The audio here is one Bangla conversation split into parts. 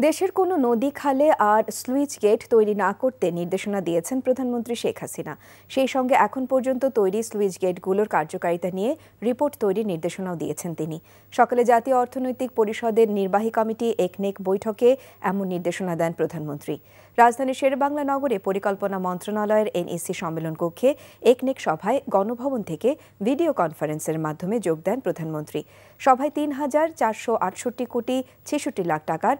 देशेर कोनो नदी खाले आर स्लुइज गेट तैरि ना करते निर्देशना दिएছেন प्रधानमंत्री शेख हासिना। সেই সঙ্গে এখন পর্যন্ত তৈরি স্লুইজ গেটগুলোর কার্যকারিতা নিয়ে রিপোর্ট তৈরির নির্দেশনাও দিয়েছেন তিনি। সকালে জাতীয় অর্থনৈতিক পরিষদের নির্বাহী কমিটি একনেক বৈঠকে এমন নির্দেশনা দেন প্রধানমন্ত্রী। রাজধানীর শেরেবাংলা নগরে পরিকল্পনা মন্ত্রণালয়ের এনইসি সম্মেলন কক্ষে একনেক সভায় গণভবন থেকে ভিডিও কনফারেন্সের মাধ্যমে যোগ দেন প্রধানমন্ত্রী। সভায় ৩,৪৬৮ কোটি ৬৬ লাখ টাকার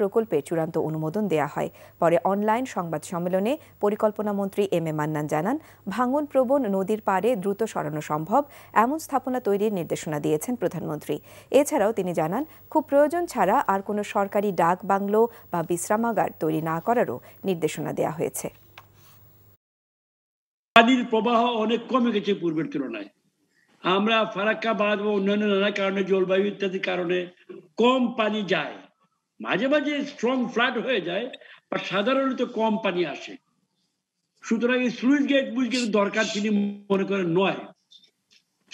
প্রকল্পে চূড়ান্ত অনুমোদন দেয়া হয়। পরে অনলাইন সংবাদ সম্মেলনে পরিকল্পনা মন্ত্রী এম এ মান্নান জানান, ভাঙন প্রবণ নদীর পাড়ে দ্রুত সরানো সম্ভব এমন স্থাপনা তৈরির নির্দেশনা দিয়েছেন প্রধানমন্ত্রী। এছাড়াও তিনি জানান, খুব প্রয়োজন ছাড়া আর কোনো সরকারি ডাক বাংলো বা বিশ্রামাগার তৈরি না করারও নির্দেশনা দেয়া হয়েছে। নদীর প্রবাহ অনেক কমে গেছে পূর্বের তুলনায়। আমরা ফারাক্কা বাঁধ ও অন্যান্য নানা কারণে জলবায়ু ইত্যাদির কারণে কম পানি যায়, মাঝে মাঝে স্ট্রং ফ্লাড হয়ে যায়, বা সাধারণত কম পানি আসে। সুতরাং এই স্লুইস গেটগুলি কিন্তু দরকার তিনি মনে করেন নয়,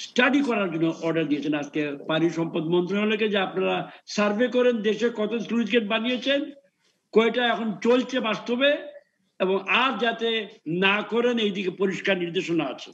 স্টাডি করার জন্য অর্ডার দিয়েছেন আজকে পানি সম্পদ মন্ত্রণালয়কে, যে আপনারা সার্ভে করেন দেশে কত স্লুইস গেট বানিয়েছেন, কয়টা এখন চলছে বাস্তবে, এবং আর যাতে না করেন এই দিকে পরিষ্কার নির্দেশনা আছে।